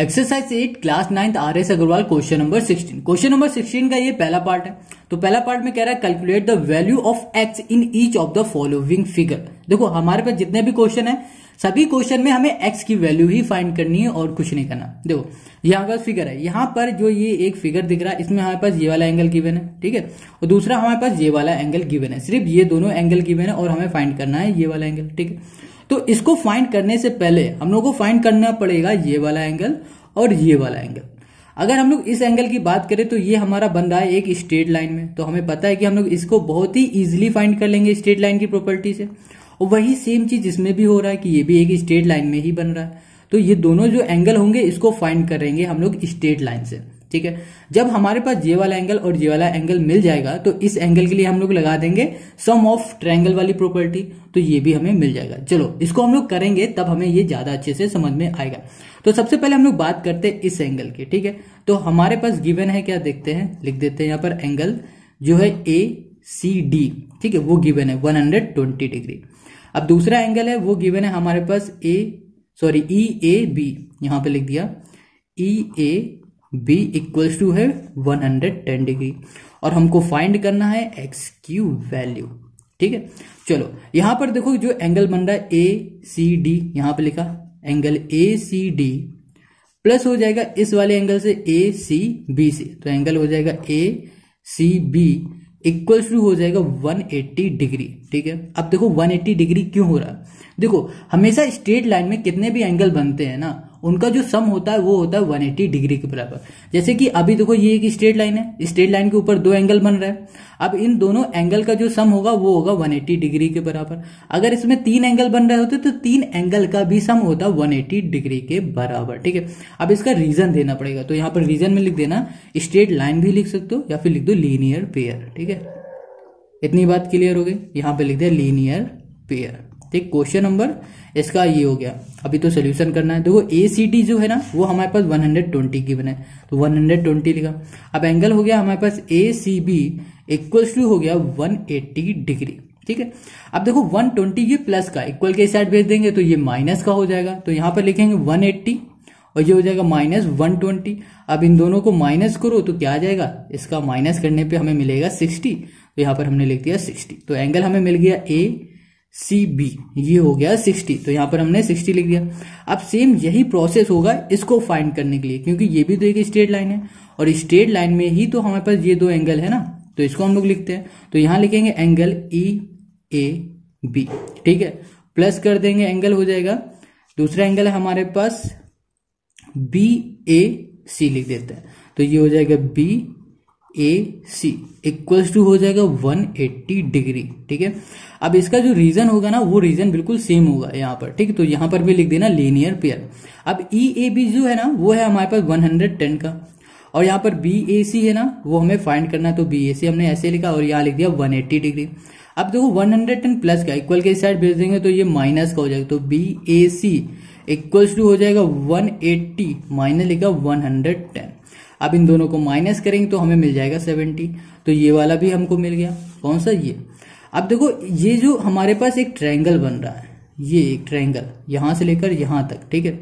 Exercise 8 class 9 RS Agarwal question number 16। Question number 16 का ये पहला पार्ट है। तो पहला पार्ट में कह रहा है calculate the value of x in each of the following figure. देखो हमारे पास जितने भी क्वेश्चन है सभी क्वेश्चन में हमें एक्स की वैल्यू ही फाइंड करनी है और कुछ नहीं करना। देखो यहाँ का फिगर है, यहाँ पर जो ये एक फिगर दिख रहा है इसमें हमारे पास ये वाला एंगल गिवन है, ठीक है, और दूसरा हमारे पास ये वाला एंगल गिवन है। सिर्फ ये दोनों एंगल गिवन है और हमें फाइंड करना है ये वाला एंगल, ठीक है। तो इसको फाइंड करने से पहले हम लोग को फाइंड करना पड़ेगा ये वाला एंगल और ये वाला एंगल। अगर हम लोग इस एंगल की बात करें तो ये हमारा बन रहा है एक स्ट्रेट लाइन में, तो हमें पता है कि हम लोग इसको बहुत ही इजीली फाइंड कर लेंगे स्ट्रेट लाइन की प्रॉपर्टी से। और वही सेम चीज इसमें भी हो रहा है कि ये भी एक स्ट्रेट लाइन में ही बन रहा है, तो ये दोनों जो एंगल होंगे इसको फाइंड करेंगे हम लोग स्ट्रेट लाइन से, ठीक है। जब हमारे पास ये वाला एंगल और ये वाला एंगल मिल जाएगा तो इस एंगल के लिए हम लोग लगा देंगे सम ऑफ ट्रायंगल वाली प्रॉपर्टी, तो ये भी हमें मिल जाएगा। चलो इसको हम लोग करेंगे तब हमें ये ज्यादा अच्छे से समझ में आएगा। तो सबसे पहले हम लोग बात करते हैं इस एंगल की, ठीक है। तो हमारे पास गिवन है क्या, देखते हैं, लिख देते हैं यहाँ पर एंगल जो है ACD, ठीक है, वो गिवन है 120 डिग्री। अब दूसरा एंगल है वो गिवन है हमारे पास EAB, यहाँ पे लिख दिया EAB इक्वल्स टू है 110 डिग्री और हमको फाइंड करना है एक्स की वैल्यू, ठीक है। चलो यहाँ पर देखो जो एंगल बन रहा है ACD, यहाँ पे लिखा एंगल ACD प्लस हो जाएगा इस वाले एंगल से ACB से, तो एंगल हो जाएगा ACB इक्वल्स टू हो जाएगा 180 डिग्री, ठीक है। अब देखो 180 डिग्री क्यों हो रहा है, देखो हमेशा स्ट्रेट लाइन में कितने भी एंगल बनते हैं ना उनका जो सम होता है वो होता है 180 डिग्री के बराबर। जैसे कि अभी देखो ये एक स्ट्रेट लाइन है, स्ट्रेट लाइन के ऊपर दो एंगल बन रहा है, अब इन दोनों एंगल का जो सम होगा वो होगा 180 डिग्री के बराबर। अगर इसमें तीन एंगल बन रहे होते तो तीन एंगल का भी सम होता 180 डिग्री के बराबर, ठीक है। अब इसका रीजन देना पड़ेगा, तो यहाँ पर रीजन में लिख देना स्ट्रेट लाइन भी लिख सकते हो या फिर लिख दो लीनियर पेयर, ठीक है। इतनी बात क्लियर हो गई, यहाँ पे लिख दिया लीनियर पेयर, ठीक। क्वेश्चन नंबर इसका ये हो गया। अभी तो सोल्यूशन करना है। देखो ACD जो है ना वो हमारे पास 120 गिवन है, तो 120 लिखा। अब एंगल हो गया हमारे पास ACB इक्वल्स टू हो गया 180 डिग्री, ठीक है। अब देखो 120 ये प्लस का इक्वल के साइड भेज देंगे तो ये माइनस का हो जाएगा, तो यहाँ पर लिखेंगे 180 और ये हो जाएगा माइनस 120। अब इन दोनों को माइनस करो तो क्या आ जाएगा, इसका माइनस करने पर हमें मिलेगा 60, तो यहाँ पर हमने लिख दिया 60। तो एंगल हमें मिल गया ACB, ये हो गया 60, तो यहाँ पर हमने 60 लिख दिया। अब सेम यही प्रोसेस होगा इसको फाइंड करने के लिए, क्योंकि ये भी तो एक स्ट्रेट लाइन है और स्ट्रेट लाइन में ही तो हमारे पास ये दो एंगल है ना, तो इसको हम लोग लिखते हैं। तो यहाँ लिखेंगे एंगल EAB, ठीक है, प्लस कर देंगे, एंगल हो जाएगा, दूसरा एंगल है हमारे पास BAC लिख देते हैं, तो ये हो जाएगा BAC इक्वल्स टू हो जाएगा 180 डिग्री, ठीक है। अब इसका जो रीजन होगा ना वो रीजन बिल्कुल सेम होगा यहाँ पर, ठीक है, तो यहाँ पर भी लिख देना लीनियर पेयर। अब EAB जो है ना वो है हमारे पास 110 का और यहाँ पर BAC है ना वो हमें फाइंड करना है, तो BAC हमने ऐसे लिखा और यहाँ लिख दिया 180 डिग्री। अब देखो 110 प्लस का इक्वल के साइड भेज देंगे तो ये माइनस का हो जाएगा, तो BAC इक्वल्स टू हो जाएगा 180 माइनस लिखा 110। अब इन दोनों को माइनस करेंगे तो हमें मिल जाएगा 70, तो ये वाला भी हमको मिल गया, कौन सा ये। अब देखो ये जो हमारे पास एक ट्रायंगल बन रहा है, ये एक ट्रायंगल यहां से लेकर यहां तक, ठीक है।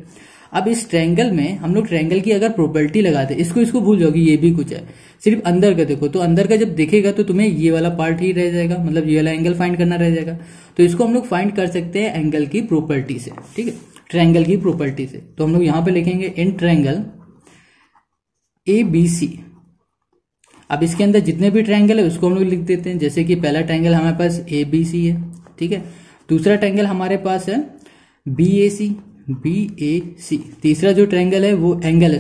अब इस ट्रायंगल में हम लोग ट्रायंगल की अगर प्रॉपर्टी लगाते हैं, इसको भूल जाओगे, ये भी कुछ है, सिर्फ अंदर का देखो, तो अंदर का जब देखेगा तो तुम्हें ये वाला पार्ट ही रह जाएगा, मतलब ये वाला एंगल फाइंड करना रह जाएगा। तो इसको हम लोग फाइंड कर सकते हैं एंगल की प्रॉपर्टी से, ठीक है, ट्रायंगल की प्रॉपर्टी से। तो हम लोग यहाँ पे लिखेंगे इन ट्रायंगल ABC। अब इसके अंदर जितने भी ट्रायंगल है उसको हम लोग लिख देते हैं, जैसे कि पहला ट्रायंगल हमारे पास ABC है, ठीक है, दूसरा ट्रायंगल हमारे पास है BAC, तीसरा जो ट्रायंगल है वो एंगल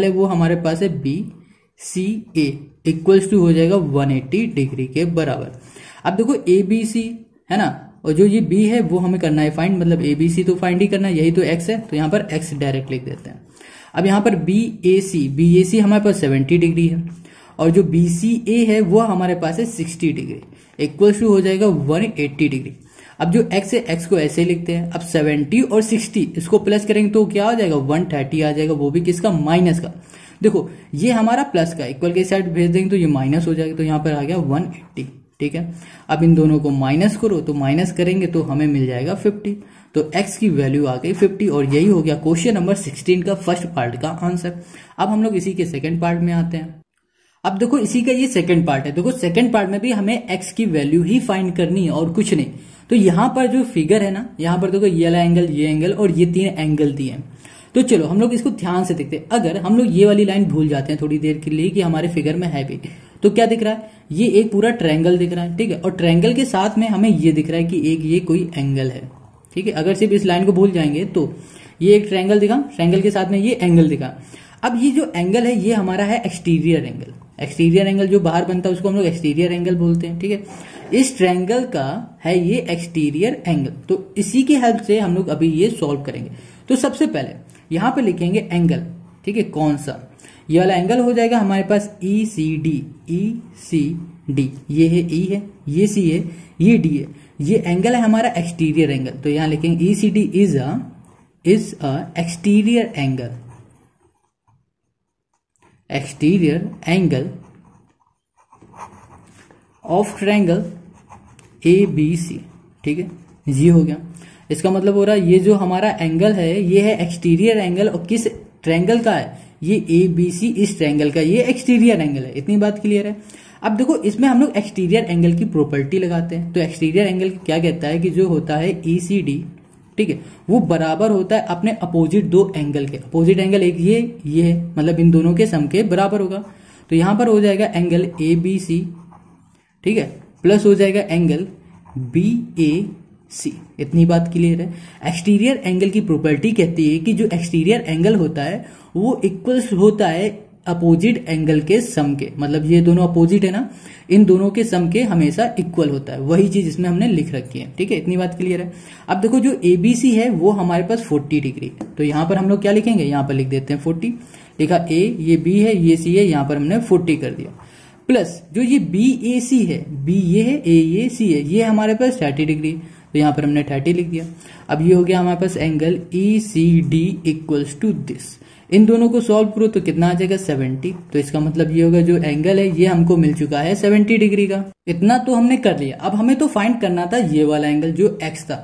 है वो हमारे पास है BCA इक्वल्स टू हो जाएगा 180 डिग्री के बराबर। अब देखो ABC है ना और जो ये B है वो हमें करना है फाइंड, मतलब ABC तो फाइंड ही करना है, यही तो X है, तो यहाँ पर X डायरेक्ट लिख देते हैं। अब यहाँ पर BAC हमारे पास 70 डिग्री है और जो BCA है वो हमारे पास है 60 डिग्री इक्वल टू हो जाएगा 180 डिग्री। अब जो x है x को ऐसे लिखते हैं, अब 70 और 60 इसको प्लस करेंगे तो क्या हो जाएगा 130 आ जाएगा, वो भी किसका, माइनस का। देखो ये हमारा प्लस का इक्वल के साइड भेज देंगे तो ये माइनस हो जाएगा, तो यहाँ पर आ गया 180, ठीक है। अब इन दोनों को माइनस करो तो माइनस करेंगे तो हमें मिल जाएगा 50, तो x की वैल्यू आ गई 50 और यही हो गया क्वेश्चन नंबर 16 का फर्स्ट पार्ट का आंसर। अब हम लोग इसी के सेकंड पार्ट में आते हैं। अब देखो इसी का ये सेकंड पार्ट है। देखो सेकंड पार्ट में भी हमें x की वैल्यू ही फाइंड करनी है और कुछ नहीं। तो यहाँ पर जो फिगर है ना, यहाँ पर देखो ये एंगल और ये तीन एंगल दिए हैं। तो चलो हम लोग इसको ध्यान से देखते हैं। अगर हम लोग ये वाली लाइन भूल जाते हैं थोड़ी देर के लिए कि हमारे फिगर में है भी, तो क्या दिख रहा है, ये एक पूरा ट्रायंगल दिख रहा है, ठीक है, और ट्रायंगल के साथ में हमें ये दिख रहा है कि एक ये कोई एंगल है, ठीक है। अगर सिर्फ इस लाइन को भूल जाएंगे तो ये एक ट्रायंगल दिखा, ट्रायंगल के साथ में ये एंगल दिखा। अब ये जो एंगल है ये हमारा है एक्सटीरियर एंगल। एक्सटीरियर एंगल जो बाहर बनता है उसको हम लोग एक्सटीरियर एंगल बोलते हैं, ठीक है। इस ट्रायंगल का है ये एक्सटीरियर एंगल, तो इसी की हेल्प से हम लोग अभी ये सॉल्व करेंगे। तो सबसे पहले यहाँ पे लिखेंगे एंगल, ठीक है, कौन सा ये वाला एंगल हो जाएगा हमारे पास ई सी डी। ये है ई है, ये सी है, ये डी है, ये एंगल है हमारा एक्सटीरियर एंगल। तो यहाँ लिखेंगे E C D is a exterior angle, exterior angle of triangle A B C, ठीक है। ये हो गया, इसका मतलब हो रहा है ये जो हमारा एंगल है ये है एक्सटीरियर एंगल, और किस ट्रायंगल का है, ये ए बी सी इस ट्रायंगल का ये एक्सटीरियर एंगल है। इतनी बात क्लियर है। अब देखो इसमें हम लोग एक्सटीरियर एंगल की प्रॉपर्टी लगाते हैं। तो एक्सटीरियर एंगल क्या कहता है कि जो होता है ई सी डी, ठीक है, वो बराबर होता है अपने अपोजिट दो एंगल के। अपोजिट एंगल एक ये है, मतलब इन दोनों के सम के बराबर होगा। तो यहां पर हो जाएगा एंगल ए बी सी, ठीक है, प्लस हो जाएगा एंगल बी ए सी। इतनी बात क्लियर है। एक्सटीरियर एंगल की प्रॉपर्टी कहती है कि जो एक्सटीरियर एंगल होता है वो इक्वल्स होता है अपोजिट एंगल के सम के, मतलब ये दोनों अपोजिट है ना, इन दोनों के सम के हमेशा इक्वल होता है। वही चीज इसमें हमने लिख रखी है, ठीक है। इतनी बात क्लियर है। अब देखो जो एबीसी है वो हमारे पास 40 डिग्री, तो यहाँ पर हम लोग क्या लिखेंगे, यहाँ पर लिख देते हैं 40, लिखा ए, ये बी है, ये सी है, यहाँ पर हमने 40 कर दिया। प्लस जो ये बी ए सी है, बी ये है, ए ये, सी है, ये हमारे पास 30 डिग्री, तो यहाँ पर हमने 30 लिख दिया। अब ये हो गया हमारे पास angle E C D equals to this. इन दोनों को सॉल्व करो तो कितना आ जाएगा 70। तो इसका मतलब ये होगा जो एंगल है ये हमको मिल चुका है 70 डिग्री का। इतना तो हमने कर लिया। अब हमें तो फाइंड करना था ये वाला एंगल जो x था।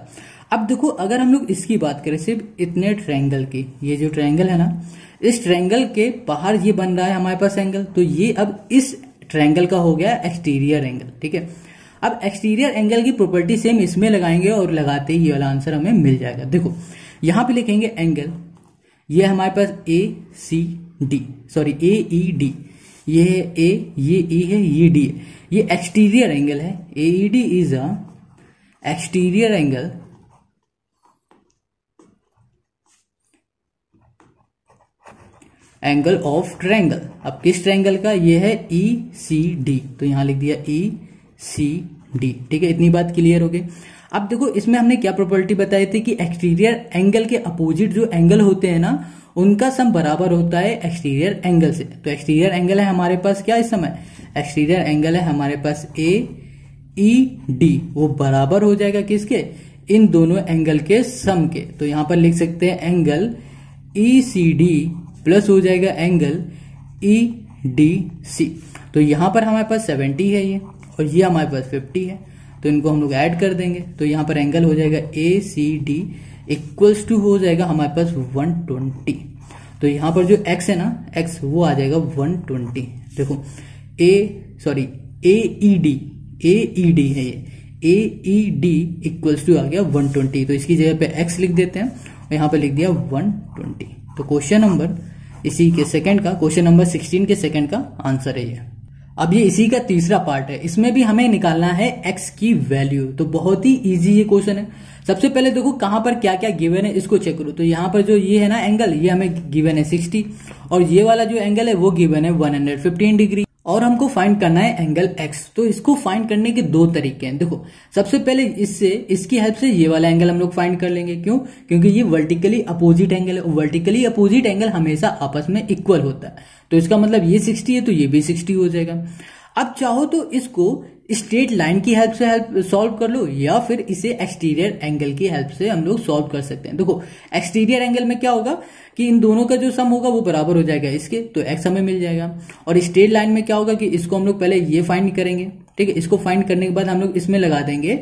अब देखो अगर हम लोग इसकी बात करें सिर्फ इतने ट्रायंगल की, ये जो ट्रायंगल है ना, इस ट्रायंगल के बाहर ये बन रहा है हमारे पास एंगल, तो ये अब इस ट्रायंगल का हो गया एक्सटीरियर एंगल, ठीक है। अब एक्सटीरियर एंगल की प्रॉपर्टी सेम इसमें लगाएंगे और लगाते ही ये वाला आंसर हमें मिल जाएगा। देखो यहाँ पे लिखेंगे एंगल, ये हमारे पास A C D, sorry A E D, ये है ए, ये ई है, ये डी है, ये एक्सटीरियर एंगल है। A E D is a exterior angle of triangle. अब किस ट्रायंगल का, ये है ई सी डी, तो यहां लिख दिया ई सी डी, ठीक है। इतनी बात क्लियर हो गई। अब देखो इसमें हमने क्या प्रॉपर्टी बताई थी कि एक्सटीरियर एंगल के अपोजिट जो एंगल होते हैं ना उनका सम बराबर होता है एक्सटीरियर एंगल से। तो एक्सटीरियर एंगल है हमारे पास क्या, इस समय एक्सटीरियर एंगल है हमारे पास ए ई डी, वो बराबर हो जाएगा किसके, इन दोनों एंगल के सम के। तो यहां पर लिख सकते हैं angle E C D plus हो जाएगा एंगल ई डी सी। तो यहां पर हमारे पास 70 है ये, और ये हमारे पास 50 है, तो इनको हम लोग ऐड कर देंगे। तो यहाँ पर एंगल हो जाएगा A C D equals to हो जाएगा हमारे पास 120। तो यहाँ पर जो x है ना, x वो आ जाएगा 120। देखो ए ई डी है ये, A E D equals to आ गया 120, तो इसकी जगह पे x लिख देते हैं और यहाँ पर लिख दिया 120। तो क्वेश्चन नंबर इसी के सेकेंड का, क्वेश्चन नंबर 16 के सेकेंड का आंसर है ये। अब ये इसी का तीसरा पार्ट है। इसमें भी हमें निकालना है x की वैल्यू। तो बहुत ही इजी ये क्वेश्चन है। सबसे पहले देखो कहाँ पर क्या क्या गिवन है इसको चेक करो। तो यहाँ पर जो ये है ना एंगल, ये हमें गिवन है 60, और ये वाला जो एंगल है वो गिवन है 115 डिग्री, और हमको फाइंड करना है एंगल x। तो इसको फाइंड करने के दो तरीके हैं। देखो सबसे पहले इसकी हेल्प से ये वाला एंगल हम लोग फाइंड कर लेंगे। क्यों? क्योंकि ये वर्टिकली अपोजिट एंगल है, वर्टिकली अपोजिट एंगल हमेशा आपस में इक्वल होता है। तो इसका मतलब ये 60 है तो ये भी 60 हो जाएगा। अब चाहो तो इसको स्ट्रेट लाइन की हेल्प से सॉल्व कर लो, या फिर इसे एक्सटीरियर एंगल की हेल्प से हम लोग सॉल्व कर सकते हैं। देखो एक्सटीरियर एंगल में क्या होगा कि इन दोनों का जो सम होगा वो बराबर हो जाएगा इसके, तो x हमें मिल जाएगा। और स्ट्रेट लाइन में क्या होगा कि इसको हम लोग पहले ये फाइंड करेंगे, ठीक है। इसको फाइंड करने के बाद हम लोग इसमें लगा देंगे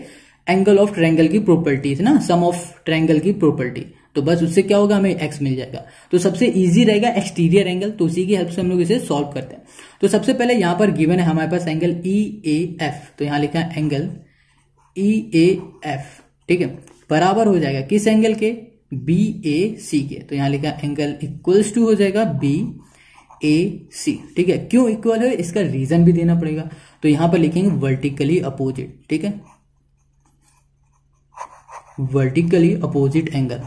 एंगल ऑफ ट्रायंगल की प्रॉपर्टीज ना, सम ऑफ ट्रायंगल की प्रॉपर्टी। तो बस उससे क्या होगा, हमें एक्स मिल जाएगा। तो सबसे इजी रहेगा एक्सटीरियर एंगल, तो उसी की हेल्प से हम लोग इसे सॉल्व करते हैं। तो सबसे पहले यहाँ पर गिवन है हमारे पास एंगल ई ए एफ, तो यहाँ लिखा है एंगल ई ए एफ, ठीक है, बराबर हो जाएगा किस एंगल के, बी ए सी के। तो यहाँ लिखा एंगल इक्वल्स टू हो जाएगा बी ए सी, ठीक है। क्यों इक्वल है इसका रीजन भी देना पड़ेगा, तो यहाँ पर लिखेंगे वर्टिकली अपोजिट, ठीक है, वर्टिकली अपोजिट एंगल।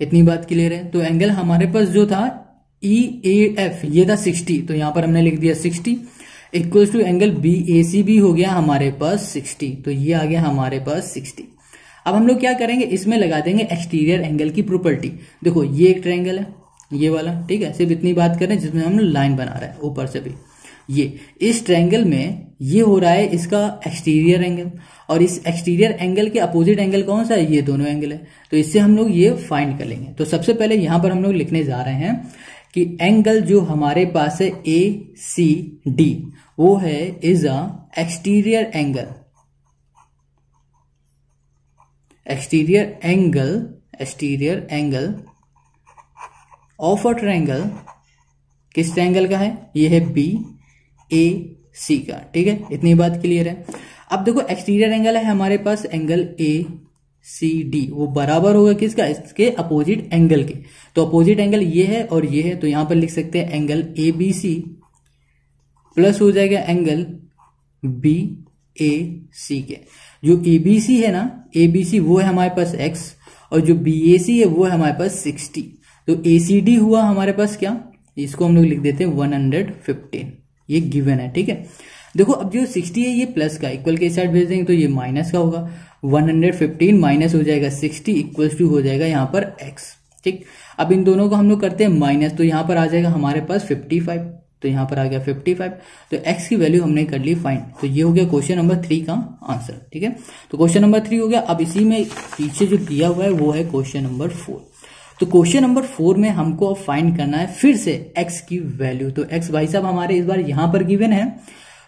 इतनी बात क्लियर है। तो एंगल हमारे पास जो था ई ए एफ, ये था 60, तो यहाँ पर हमने लिख दिया 60 equals to angle B A C भी हो गया हमारे पास 60, तो ये आ गया हमारे पास 60। अब हम लोग क्या करेंगे, इसमें लगा देंगे एक्सटीरियर एंगल की प्रॉपर्टी। देखो ये एक ट्रायंगल है ये वाला, ठीक है, सिर्फ इतनी बात करें जिसमें हम लाइन बना रहे हैं ऊपर से भी। ये इस ट्रायंगल में ये हो रहा है इसका एक्सटीरियर एंगल, और इस एक्सटीरियर एंगल के अपोजिट एंगल कौन सा है, ये दोनों एंगल है, तो इससे हम लोग ये फाइंड कर लेंगे। तो सबसे पहले यहाँ पर हम लोग लिखने जा रहे हैं कि एंगल जो हमारे पास है ए सी डी वो है is a exterior angle, exterior angle, exterior angle of a triangle, किस ट्रायंगल का है, ये है बी ए सी का, ठीक है। इतनी बात क्लियर है। अब देखो एक्सटीरियर एंगल है हमारे पास एंगल ए सी डी, वो बराबर होगा किसका, इसके अपोजिट एंगल के। तो अपोजिट एंगल ये है और ये है, तो यहां पर लिख सकते हैं angle A B C plus हो जाएगा एंगल बी ए सी के। जो ए बी सी है ना, ए बी सी वो है हमारे पास एक्स, और जो बी ए सी है वो है हमारे पास 60, तो ए सी डी हुआ हमारे पास क्या, इसको हम लोग लिख देते हैं 115, ये गिवन है, ठीक है। देखो अब जो 60 है ये प्लस का, इक्वल के साइड भेज देंगे तो ये माइनस का होगा, 115 माइनस हो जाएगा 60 इक्वल टू हो जाएगा यहाँ पर x, ठीक। अब इन दोनों को हम लोग करते हैं माइनस, तो यहाँ पर आ जाएगा हमारे पास 55, तो यहाँ पर आ गया 55, तो x की वैल्यू हमने कर ली फाइंड। तो ये हो गया क्वेश्चन नंबर 3 का आंसर, ठीक है। तो क्वेश्चन नंबर 3 हो गया। अब इसी में पीछे जो दिया हुआ है वो है क्वेश्चन नंबर 4। तो क्वेश्चन नंबर 4 में हमको अब फाइंड करना है फिर से x की वैल्यू। तो x भाई साहब हमारे इस बार यहां पर गिवन है,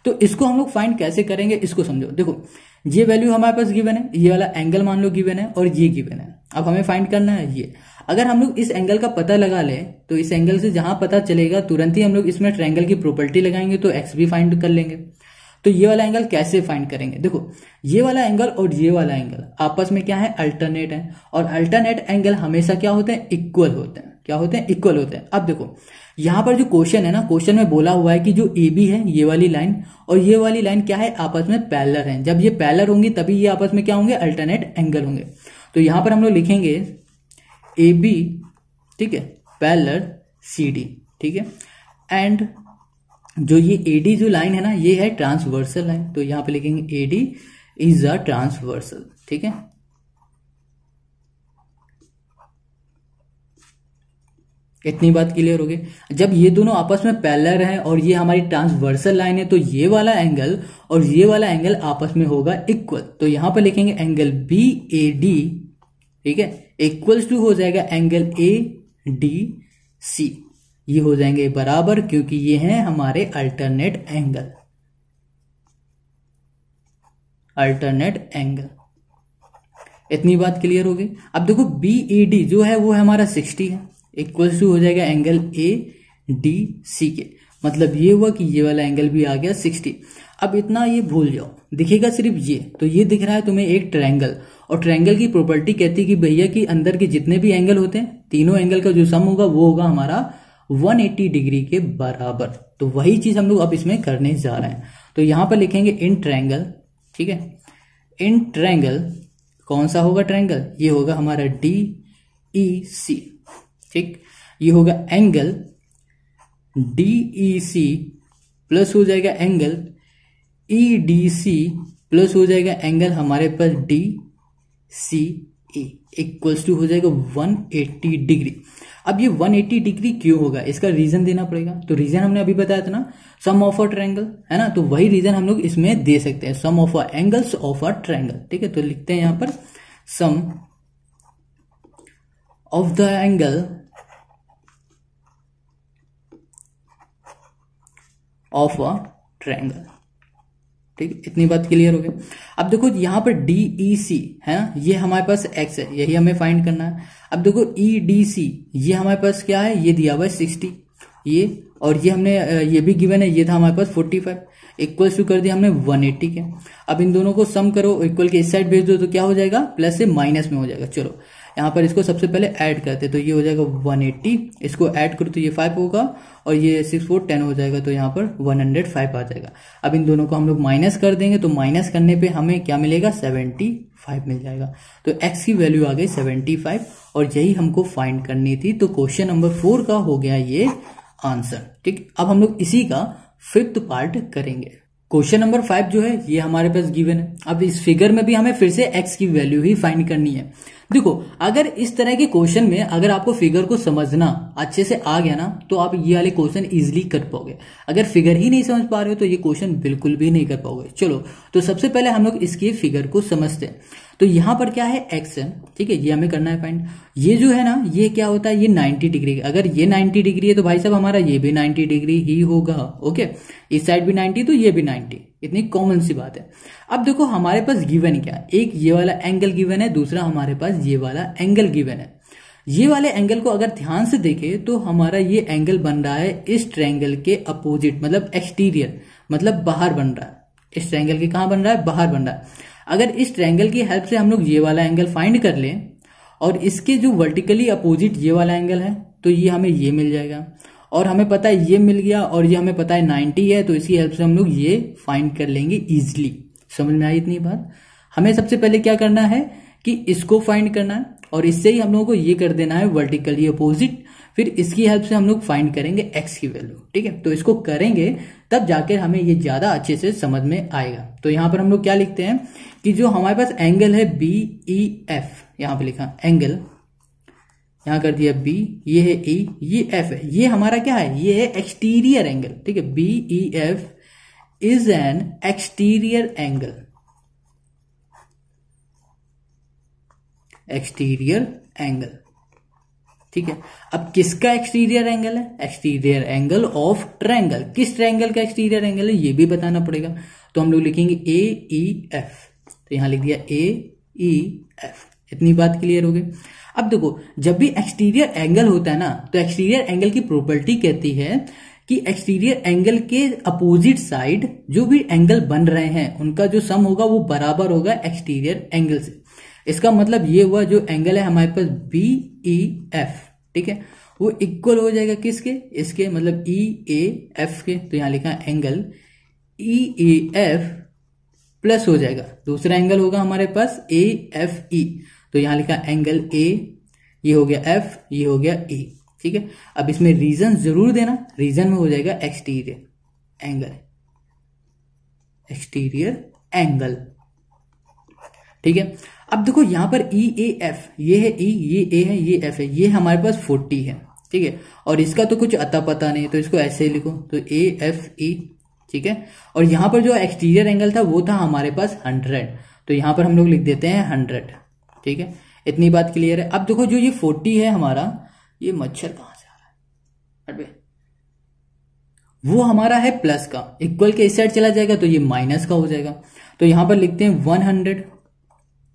तो इसको हम लोग फाइंड कैसे करेंगे इसको समझो। देखो ये वैल्यू हमारे पास गिवन है, ये वाला एंगल मान लो गिवन है और ये गिवन है। अब हमें फाइंड करना है ये, अगर हम लोग इस एंगल का पता लगा ले तो इस एंगल से जहां पता चलेगा तुरंत ही हम लोग इसमें ट्रायंगल की प्रॉपर्टी लगाएंगे तो एक्स भी फाइंड कर लेंगे। तो ये वाला एंगल कैसे फाइंड करेंगे, देखो ये वाला एंगल और ये वाला एंगल आपस में क्या है, अल्टरनेट है, और अल्टरनेट एंगल हमेशा क्या होते हैं, इक्वल होते हैं, क्या होते हैं, इक्वल होते हैं। अब देखो यहाँ पर जो क्वेश्चन है ना, क्वेश्चन में बोला हुआ है कि जो ए बी है ये वाली लाइन और ये वाली लाइन क्या है, आपस में पैरेलल है। जब ये पैरेलल होंगी तभी ये आपस में क्या होंगे, अल्टरनेट एंगल होंगे। तो यहाँ पर हम लोग लिखेंगे ए बी, ठीक है, पैरेलल सी डी, ठीक है, एंड जो ये AD जो लाइन है ना ये है ट्रांसवर्सल लाइन, तो यहां पे लिखेंगे AD इज अ ट्रांसवर्सल, ठीक है। इतनी बात क्लियर हो गई। जब ये दोनों आपस में पैरेलल है और ये हमारी ट्रांसवर्सल लाइन है तो ये वाला एंगल और ये वाला एंगल आपस में होगा इक्वल, तो यहां पे लिखेंगे एंगल BAD, ठीक है, इक्वल्स टू हो जाएगा एंगल ADC, ये हो जाएंगे बराबर, क्योंकि ये हैं हमारे अल्टरनेट एंगल, अल्टरनेट एंगल। इतनी बात क्लियर हो गई। अब देखो BAD जो है वो है हमारा 60 है, इक्वल टू हो जाएगा एंगल ADC के, मतलब ये हुआ कि ये वाला एंगल भी आ गया 60। अब इतना ये भूल जाओ, दिखेगा सिर्फ ये, तो ये दिख रहा है तुम्हें एक ट्रायंगल, और ट्रायंगल की प्रॉपर्टी कहती है कि भैया कि अंदर के जितने भी एंगल होते हैं तीनों एंगल का जो सम होगा वो होगा हमारा 180 डिग्री के बराबर। तो वही चीज हम लोग अब इसमें करने जा रहे हैं। तो यहां पर लिखेंगे इन ट्रायंगल, ठीक है, इन ट्रायंगल कौन सा होगा ट्रायंगल, ये होगा हमारा डी ई सी, ठीक, ये होगा angle D E C plus हो जाएगा angle E D C plus हो जाएगा एंगल हमारे पास D C A equals to हो जाएगा 180 डिग्री। अब ये 180 डिग्री क्यों होगा इसका रीजन देना पड़ेगा, तो रीजन हमने अभी बताया था ना, सम ऑफ अ ट्रायंगल है ना, तो वही रीजन हम लोग इसमें दे सकते हैं, sum of a angles of a triangle, ठीक है। तो लिखते हैं यहां पर sum of the angle of a triangle, ठीक है, इतनी बात क्लियर हो गई। अब देखो यहाँ पर DEC है ना, ये हमारे पास x है, यही हमें फाइंड करना है। अब देखो EDC ये हमारे पास क्या है, ये दिया हुआ है 60 ये, और ये हमने ये भी गिवन है, ये था हमारे पास 45, इक्वल्स टू कर दिया हमने 180 के। अब इन दोनों को सम करो, इक्वल के इस साइड भेज दो तो क्या हो जाएगा, प्लस से माइनस में हो जाएगा। चलो यहाँ पर इसको सबसे पहले ऐड करते तो ये हो जाएगा 180, इसको ऐड करो तो ये 5 होगा और ये 6 4 10 हो जाएगा, तो यहाँ पर 105 आ जाएगा। अब इन दोनों को हम लोग माइनस कर देंगे तो माइनस करने पे हमें क्या मिलेगा, 75 मिल जाएगा। तो x की वैल्यू आ गई 75 और यही हमको फाइंड करनी थी। तो क्वेश्चन नंबर 4 का हो गया ये आंसर। ठीक, अब हम लोग इसी का 5th पार्ट करेंगे। क्वेश्चन नंबर 5 जो है ये हमारे पास गिवन है। अब इस फिगर में भी हमें फिर से x की वैल्यू ही फाइंड करनी है। देखो अगर इस तरह के क्वेश्चन में अगर आपको फिगर को समझना अच्छे से आ गया ना तो आप ये वाले क्वेश्चन इजीली कर पाओगे। अगर फिगर ही नहीं समझ पा रहे हो तो ये क्वेश्चन बिल्कुल भी नहीं कर पाओगे। चलो तो सबसे पहले हम लोग इसकी फिगर को समझते हैं। तो यहाँ पर क्या है x है, ठीक है, ये हमें करना है फाइंड। ये जो है ना ये क्या होता है, ये 90 डिग्री, अगर ये 90 डिग्री है तो भाई साहब हमारा ये भी 90 डिग्री ही होगा। ओके, इस साइड भी 90 तो ये भी 90, इतनी कॉमन सी बात है। अब देखो हमारे पास गिवन क्या, एक ये वाला एंगल गिवन है, दूसरा हमारे पास ये वाला एंगल गिवन है। ये वाले एंगल को अगर ध्यान से देखें तो हमारा ये एंगल बन रहा है इस ट्रायंगल के अपोजिट, मतलब एक्सटीरियर, मतलब बाहर बन रहा है। इस ट्रायंगल के कहाँ बन रहा है, बाहर बन रहा है। अगर इस ट्रायंगल की हेल्प से हम लोग ये वाला एंगल फाइंड कर लें और इसके जो वर्टिकली अपोजिट ये वाला एंगल है तो ये हमें ये मिल जाएगा, और हमें पता है ये मिल गया और ये हमें पता है 90 है, तो इसकी हेल्प से हम लोग ये फाइंड कर लेंगे इजीली। समझ में आई इतनी बात। हमें सबसे पहले क्या करना है कि इसको फाइंड करना है और इससे ही हम लोगों को ये कर देना है वर्टिकली अपोजिट, फिर इसकी हेल्प से हम लोग फाइंड करेंगे x की वैल्यू। ठीक है, तो इसको करेंगे तब जाकर हमें ये ज्यादा अच्छे से समझ में आएगा। तो यहाँ पर हम लोग क्या लिखते हैं कि जो हमारे पास एंगल है BEF, यहाँ पे लिखा एंगल, यहाँ कर दिया B, ये है E, ये F है, ये हमारा क्या है, ये है एक्सटीरियर एंगल। ठीक है, BEF is an exterior angle, exterior angle. ठीक है, अब किसका एक्सटीरियर एंगल है, एक्सटीरियर एंगल ऑफ ट्रायंगल। किस ट्रायंगल का एक्सटीरियर एंगल है ये भी बताना पड़ेगा, तो हम लोग लिखेंगे AEF। तो यहां लिख दिया AEF, इतनी बात क्लियर हो गई। अब देखो जब भी एक्सटीरियर एंगल होता है ना तो एक्सटीरियर एंगल की प्रॉपर्टी कहती है कि एक्सटीरियर एंगल के अपोजिट साइड जो भी एंगल बन रहे हैं उनका जो सम होगा वो बराबर होगा एक्सटीरियर एंगल से। इसका मतलब ये हुआ जो एंगल है हमारे पास BEF, ठीक है, वो इक्वल हो जाएगा किसके, इसके, मतलब EAF के। तो यहाँ लिखा एंगल EAF प्लस हो जाएगा, दूसरा एंगल होगा हमारे पास AFE। तो यहाँ लिखा एंगल A, ये हो गया F, ये हो गया E। ठीक है, अब इसमें रीजन जरूर देना, रीजन में हो जाएगा एक्सटीरियर एंगल, एक्सटीरियर एंगल। ठीक है, अब देखो यहाँ पर EAF, ये है E, ये A है, ये F है, ये हमारे पास 40 है। ठीक है, और इसका तो कुछ अता पता नहीं, तो इसको ऐसे ही लिखो, तो AFE। ठीक है, और यहाँ पर जो एक्सटीरियर एंगल था वो था हमारे पास 100, तो यहाँ पर हम लोग लिख देते हैं 100। ठीक है, इतनी बात क्लियर है। अब देखो जो ये 40 है हमारा, ये मच्छर कहाँ से आ रहा है, वो हमारा है प्लस का, इक्वल के इस साइड चला जाएगा तो ये माइनस का हो जाएगा। तो यहाँ पर लिखते हैं 100,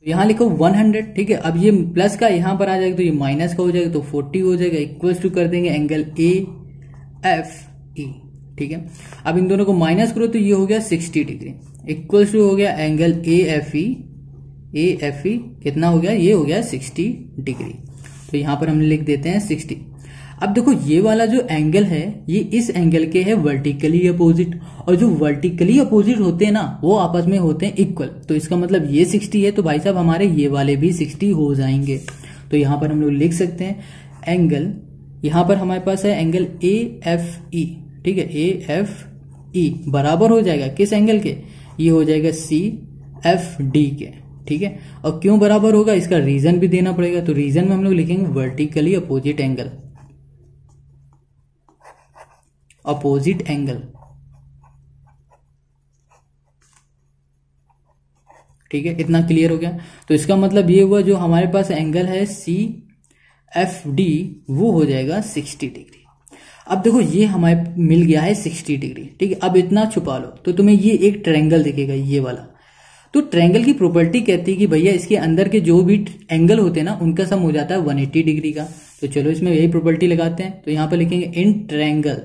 यहाँ लिखो 100। ठीक है, अब ये प्लस का यहाँ पर आ जाएगा तो ये माइनस का हो जाएगा, तो 40 हो जाएगा, इक्वल्स टू कर देंगे एंगल AFE। ठीक है, अब इन दोनों को माइनस करो तो ये हो गया 60 डिग्री, इक्वल्स टू हो गया एंगल AFE, कितना हो गया, ये हो गया 60 डिग्री। तो यहाँ पर हम लिख देते हैं 60। अब देखो ये वाला जो एंगल है ये इस एंगल के है वर्टिकली अपोजिट, और जो वर्टिकली अपोजिट होते हैं ना वो आपस में होते हैं इक्वल। तो इसका मतलब ये 60 है तो भाई साहब हमारे ये वाले भी 60 हो जाएंगे। तो यहाँ पर हम लोग लिख सकते हैं एंगल, यहाँ पर हमारे पास है एंगल AFE। ठीक है, AFE बराबर हो जाएगा किस एंगल के, ये हो जाएगा CFD के। ठीक है, और क्यों बराबर होगा इसका रीजन भी देना पड़ेगा, तो रीजन में हम लोग लिखेंगे vertically opposite angle, opposite angle. ठीक है, इतना क्लियर हो गया। तो इसका मतलब ये हुआ जो हमारे पास एंगल है CFD वो हो जाएगा 60 डिग्री। अब देखो ये हमें मिल गया है 60 डिग्री, ठीक है। अब इतना छुपा लो तो तुम्हें ये एक ट्रायंगल दिखेगा, ये वाला। तो ट्रायंगल की प्रॉपर्टी कहती है कि भैया इसके अंदर के जो भी एंगल होते हैं ना उनका सम हो जाता है 180 डिग्री का। तो चलो इसमें यही प्रॉपर्टी लगाते हैं। तो यहाँ पर लिखेंगे इन ट्रायंगल,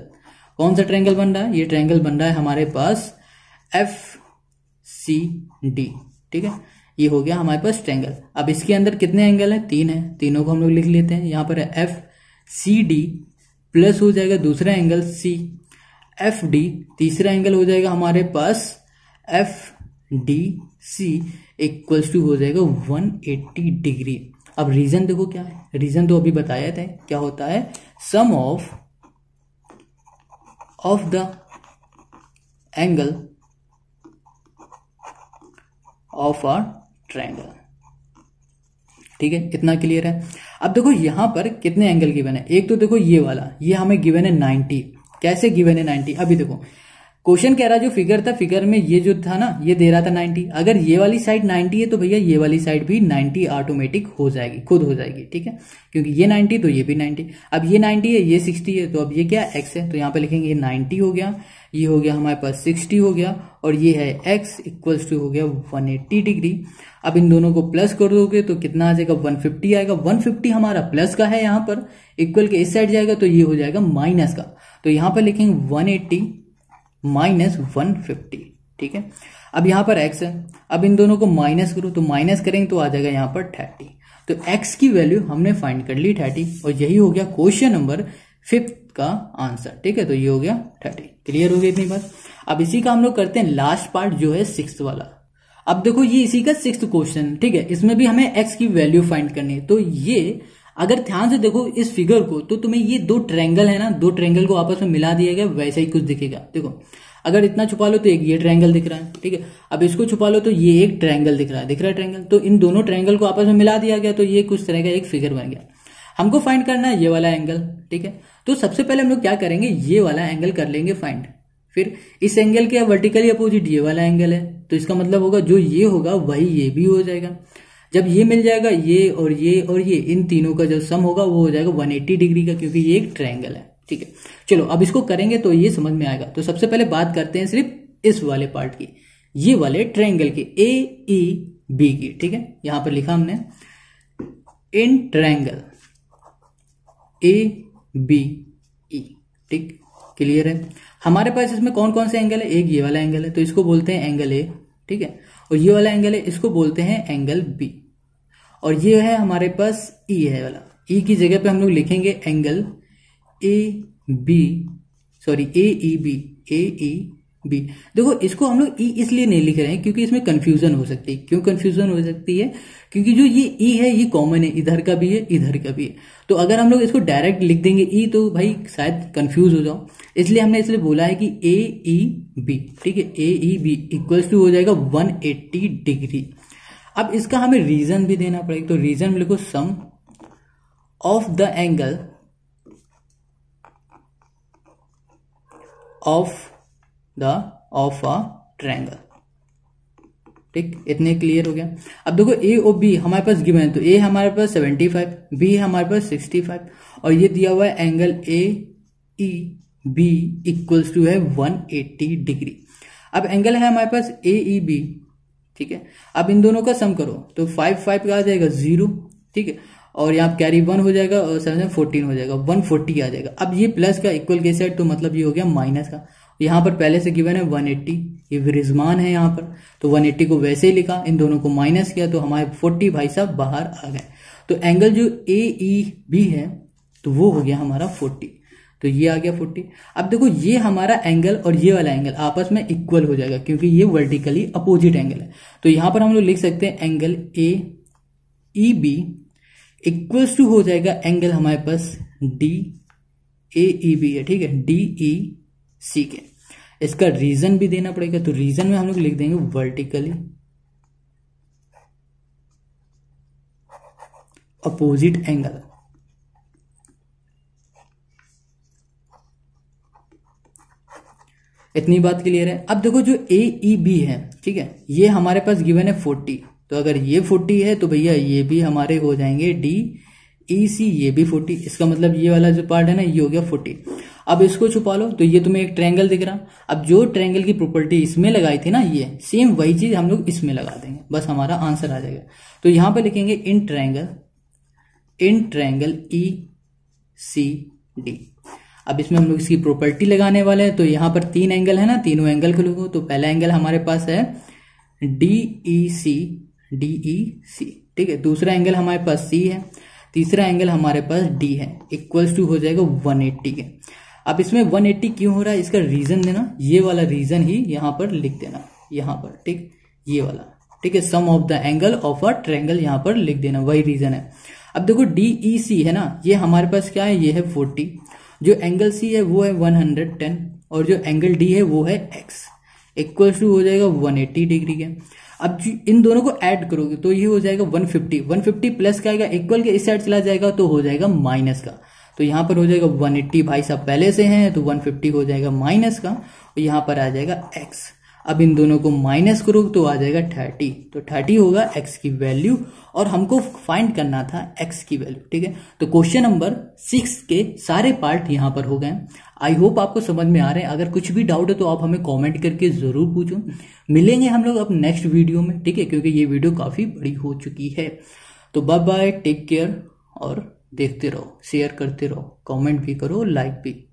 कौन सा ट्रायंगल बन रहा है, ये ट्रायंगल बन रहा है हमारे पास FCD, ठीक है। ये हो गया हमारे पास ट्रायंगल। अब इसके अंदर कितने एंगल हैं, 3 है, तीनों को हम लोग लिख लेते हैं। यहाँ पर है FCD प्लस हो जाएगा दूसरा एंगल CFD, तीसरा एंगल हो जाएगा हमारे पास FDC इक्वल्स टू हो जाएगा 180 डिग्री। अब रीजन देखो क्या है, रीजन तो अभी बताया था क्या होता है, sum of the angle of are triangle, ठीक है। इतना क्लियर है। अब देखो यहां पर कितने एंगल गिवन है, एक तो देखो ये वाला, ये हमें गिवन है 90। कैसे गिवन है 90, अभी देखो क्वेश्चन कह रहा जो फिगर था, फिगर में ये जो था ना ये दे रहा था 90। अगर ये वाली साइड 90 है तो भैया ये वाली साइड भी 90 ऑटोमेटिक हो जाएगी, खुद हो जाएगी, ठीक है। क्योंकि ये 90 तो ये भी 90। अब ये 90 है, ये 60 है, तो अब ये क्या x है, तो यहाँ पे लिखेंगे ये 90 हो गया, ये हो गया हमारे पास 60 हो गया, और ये है x इक्वल्स टू हो गया 180 डिग्री। अब इन दोनों को प्लस कर दोगे तो कितना आ जाएगा, 150 आएगा। 150 हमारा प्लस का है, यहाँ पर इक्वल के इस साइड जाएगा तो ये हो जाएगा माइनस का। तो यहाँ पर लिखेंगे 180 - 150, ठीक है। अब यहाँ पर x है, अब इन दोनों को माइनस करो तो माइनस करेंगे तो आ जाएगा यहाँ पर 30। तो x की वैल्यू हमने फाइंड कर ली 30, और यही हो गया क्वेश्चन नंबर 5 का आंसर, ठीक है। तो ये हो गया 30, क्लियर हो गया इतनी बात। अब इसी का हम लोग करते हैं लास्ट पार्ट जो है 6 वाला। अब देखो ये इसी का 6 क्वेश्चन, ठीक है। इसमें भी हमें x की वैल्यू फाइंड करनी है। तो ये अगर ध्यान से देखो इस फिगर को तो तुम्हें ये दो ट्रायंगल है ना, दो ट्रायंगल को आपस में मिला दिया गया, वैसे ही कुछ दिखेगा। देखो अगर इतना छुपा लो तो एक ये ट्रायंगल दिख रहा है, ठीक है। अब इसको छुपा लो तो ये एक ट्रायंगल दिख रहा है ट्रायंगल। तो इन दोनों ट्रायंगल को आपस में मिला दिया गया तो ये कुछ तरह का एक फिगर बन गया। हमको फाइंड करना है ये वाला एंगल, ठीक है। तो सबसे पहले हम लोग क्या करेंगे, ये वाला एंगल कर लेंगे फाइंड, फिर इस एंगल के वर्टिकली अपोजिट ये वाला एंगल है, तो इसका मतलब होगा जो ये होगा वही ये भी हो जाएगा। जब ये मिल जाएगा ये और ये और ये, इन तीनों का जो सम होगा वो हो जाएगा 180 डिग्री का, क्योंकि ये एक ट्रायंगल है, ठीक है। चलो अब इसको करेंगे तो ये समझ में आएगा। तो सबसे पहले बात करते हैं सिर्फ इस वाले पार्ट की, ये वाले ट्रायंगल की AEB की, ठीक है। यहां पर लिखा हमने इन ट्रायंगल ABE, ठीक, क्लियर है। हमारे पास इसमें कौन कौन से एंगल है, एक ये वाला एंगल है तो इसको बोलते हैं एंगल A, ठीक है। और ये वाला एंगल है इसको बोलते हैं एंगल B, और ये है हमारे पास E है वाला। E की जगह पे हम लोग लिखेंगे एंगल AEB। देखो इसको हम लोग E इसलिए नहीं लिख रहे हैं क्योंकि इसमें कंफ्यूजन हो सकती है। क्यों कंफ्यूजन हो सकती है, क्योंकि जो ये E है ये कॉमन है, इधर का भी है इधर का भी है। तो अगर हम लोग इसको डायरेक्ट लिख देंगे E तो भाई शायद कंफ्यूज हो जाओ, इसलिए हमने इसलिए बोला है कि AEB, ठीक है। AEB इक्वल्स टू हो जाएगा 180 डिग्री। अब इसका हमें रीजन भी देना पड़ेगा, तो रीजन में लिखो sum of the angle of a triangle, ठीक, इतने क्लियर हो गया। अब देखो ए और बी हमारे पास गिवन है, तो ए हमारे पास 75, बी हमारे पास 65, और ये दिया हुआ है एंगल AEB इक्वल्स टू है 180 डिग्री। अब एंगल है हमारे पास AEB, ठीक है। अब इन दोनों का सम करो तो 5 का आ जाएगा 0, ठीक है, और यहाँ कैरी 1 हो जाएगा और 7 14 हो जाएगा, 140 आ जाएगा। अब ये प्लस का इक्वल के साइड तो मतलब ये हो गया माइनस का। यहाँ पर पहले से गिवन है 180, ये विराजमान है यहाँ पर, तो 180 को वैसे ही लिखा, इन दोनों को माइनस किया तो हमारे 40 भाई साहब बाहर आ गए। तो एंगल जो AEB है तो वो हो गया हमारा 40, तो ये आ गया 40। अब देखो ये हमारा एंगल और ये वाला एंगल आपस में इक्वल हो जाएगा क्योंकि ये वर्टिकली अपोजिट एंगल है। तो यहाँ पर हम लोग लिख सकते हैं एंगल AEB इक्वल्स टू हो जाएगा एंगल हमारे पास DAEB है, ठीक है, DEC के। इसका रीजन भी देना पड़ेगा, तो रीजन में हम लोग लिख देंगे वर्टिकली अपोजिट एंगल इतनी बात क्लियर है। अब देखो जो AEB है, ठीक है, ये हमारे पास गिवन है 40, तो अगर ये 40 है तो भैया ये भी हमारे हो जाएंगे DEC, ये भी 40, इसका मतलब ये वाला जो पार्ट है ना ये हो गया 40। अब इसको छुपा लो तो ये तुम्हें एक ट्रायंगल दिख रहा। अब जो ट्रायंगल की प्रॉपर्टी इसमें लगाई थी ना, ये सेम वही चीज हम लोग इसमें लगा देंगे, बस हमारा आंसर आ जाएगा। तो यहां पे लिखेंगे in triangle E C D. अब इसमें हम लोग इसकी प्रॉपर्टी लगाने वाले हैं, तो यहां पर तीन एंगल है ना, तीनों एंगल को लिखो। तो पहला एंगल हमारे पास है DEC, ठीक है। दूसरा एंगल हमारे पास C है, तीसरा एंगल हमारे पास D है, इक्वल्स टू हो जाएगा 180 के। अब इसमें 180 क्यों हो रहा है, इसका रीजन देना, ये वाला रीजन ही यहाँ पर लिख देना, यहाँ पर, ठीक, ये वाला, ठीक है। Sum of the angle of a triangle यहाँ पर लिख देना, वही रीजन है। अब देखो DEC है ना, ये हमारे पास क्या है, ये है 40, जो एंगल C है वो है 110 और जो एंगल D है वो है X, इक्वल्स टू हो जाएगा 180 डिग्री के। अब इन दोनों को ऐड करोगे तो ये हो जाएगा 150 प्लस का आएगा इक्वल के, इस साइड चला जाएगा तो हो जाएगा माइनस का। तो यहाँ पर हो जाएगा 180 भाई साहब पहले से हैं, तो 150 हो जाएगा माइनस का और यहाँ पर आ जाएगा x। अब इन दोनों को माइनस करोगे तो आ जाएगा 30, तो 30 होगा x की वैल्यू और हमको फाइंड करना था x की वैल्यू, ठीक है। तो क्वेश्चन नंबर 6 के सारे पार्ट यहाँ पर हो गए। आई होप आपको समझ में आ रहे हैं। अगर कुछ भी डाउट है तो आप हमें कमेंट करके जरूर पूछो। मिलेंगे हम लोग अब नेक्स्ट वीडियो में, ठीक है, क्योंकि ये वीडियो काफ़ी बड़ी हो चुकी है। तो बाय बाय, टेक केयर और देखते रहो, शेयर करते रहो, कॉमेंट भी करो, लाइक भी।